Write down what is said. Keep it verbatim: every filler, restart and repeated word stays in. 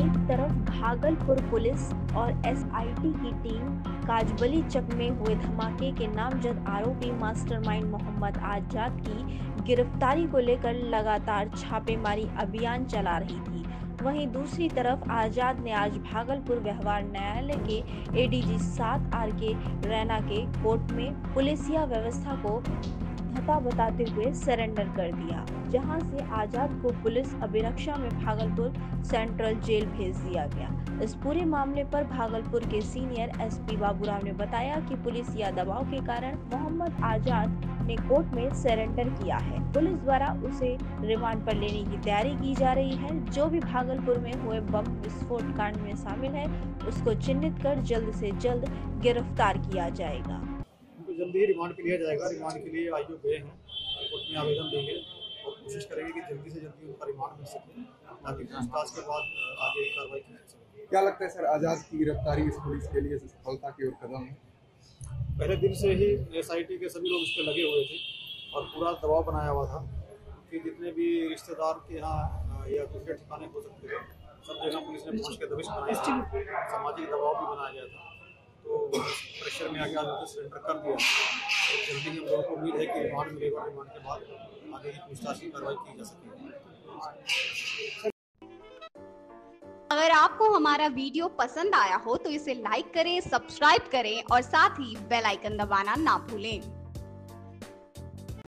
एक तरफ भागलपुर पुलिस और एसआईटी की टीम काजबली चक में हुए धमाके के नामजद आरोपी मास्टरमाइंड मोहम्मद आजाद की गिरफ्तारी को लेकर लगातार छापेमारी अभियान चला रही थी, वहीं दूसरी तरफ आजाद ने आज भागलपुर व्यवहार न्यायालय के एडीजी सात आर के रैना के कोर्ट में पुलिसिया व्यवस्था को धता बताते हुए सरेंडर कर दिया, जहां से आजाद को पुलिस अभिरक्षा में भागलपुर सेंट्रल जेल भेज दिया गया। इस पूरे मामले पर भागलपुर के सीनियर एसपी बाबूराम ने बताया कि पुलिस या दबाव के कारण मोहम्मद आजाद ने कोर्ट में सरेंडर किया है। पुलिस द्वारा उसे रिमांड पर लेने की तैयारी की जा रही है। जो भी भागलपुर में हुए बम विस्फोट कांड में शामिल है उसको चिन्हित कर जल्द से जल्द गिरफ्तार किया जाएगा। जल्दी ही रिमांड पे लिया जाएगा। रिमांड के लिए आईओ गए हैं, कोर्ट में आवेदन देंगे और कोशिश करेंगे कि जल्दी से जल्दी उनका रिमांड मिल सके, ताकि पूछताछ के बाद आगे कार्रवाई की जा सके। क्या लगता है सर, आजाद की गिरफ्तारी इस पुलिस के लिए सफलता की ओर कदम है? पहले दिन से ही एसआईटी के सभी लोग उस पर लगे हुए थे और पूरा दबाव बनाया हुआ था कि जितने भी रिश्तेदार के यहाँ या दूसरे ठिकाने हो सकते थे सब जगह पुलिस ने पहुँच के दबिश बनाया, सामाजिक दबाव भी बनाया गया था, तो प्रेशर में आगे आगे सरेंडर कर दिया। जल्दी हम लोगों को उम्मीद है कि रिमांड मिलेगा, रिमांड के बाद आगे की पूछताछ की कार्रवाई की जा सकेगी। अगर आपको हमारा वीडियो पसंद आया हो तो इसे लाइक करें, सब्सक्राइब करें और साथ ही बेल आइकन दबाना ना भूलें।